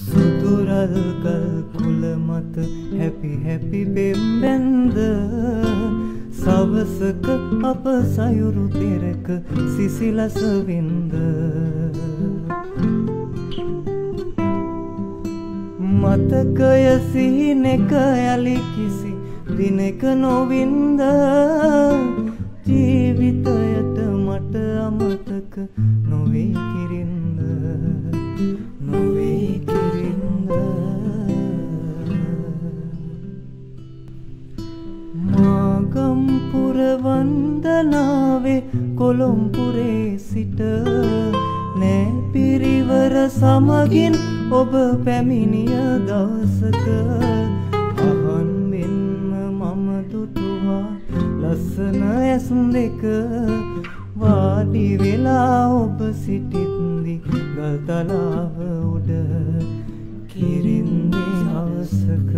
Sudu Rala Gal Kula Matha happy happy bembenda savasaka apasayuru teraka sisilasa vinda matakaya sihineka yali kisi dineka novinda jeevithayata mata amataka nove kirinda nove kirinda magampura vandanave kolompure sita ne pirivara samagin ඔබ පැමිණිය දවසක අහන්වෙන්න මම දුටුවා ලස්සන ඇසුන්දෙක වාඩි වෙලා ඔබ සිටින්දි ගල්තලාව උඩ කිරින්දි හවසක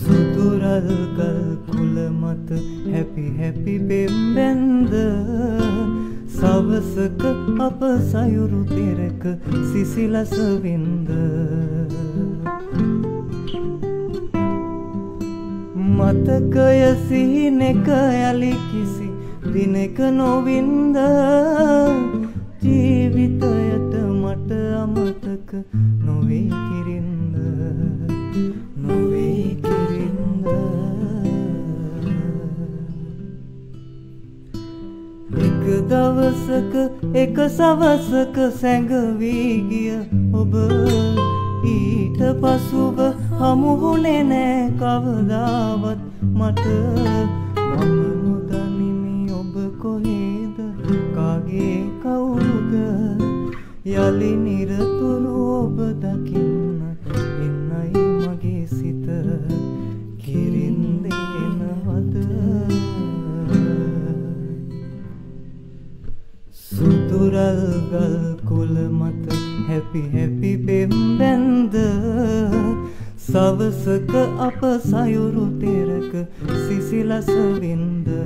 සුදු රළ ගල් කුල මත හැපි හැපි බෙම්බැන්ද savasaka apasayuru teraka sisilasa vinda matakaya sihineka yali kisi dineka novinda jeevithayata mata amataka nove kirinda nove kirinda දවසක එක සවසක සැඟවී ගිය ඔබ ඊට පසුව හමුුණේ නෑ කවදාවත් මට මම නොදනිමි ඔබ කොහේද කාගේ කවුරුද යලි නිරතුරු ඔබ දකින්න එන්නයි මගේ සිත කිරින්දේ එනවද Sudu Rala Gal Kula Matha happy happy bembenda savasaka apasayuru teraka sisilasa vinda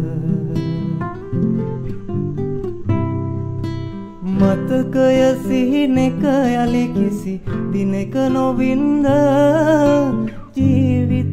matakaya sihineka yali kisi dineka novinda jeevitha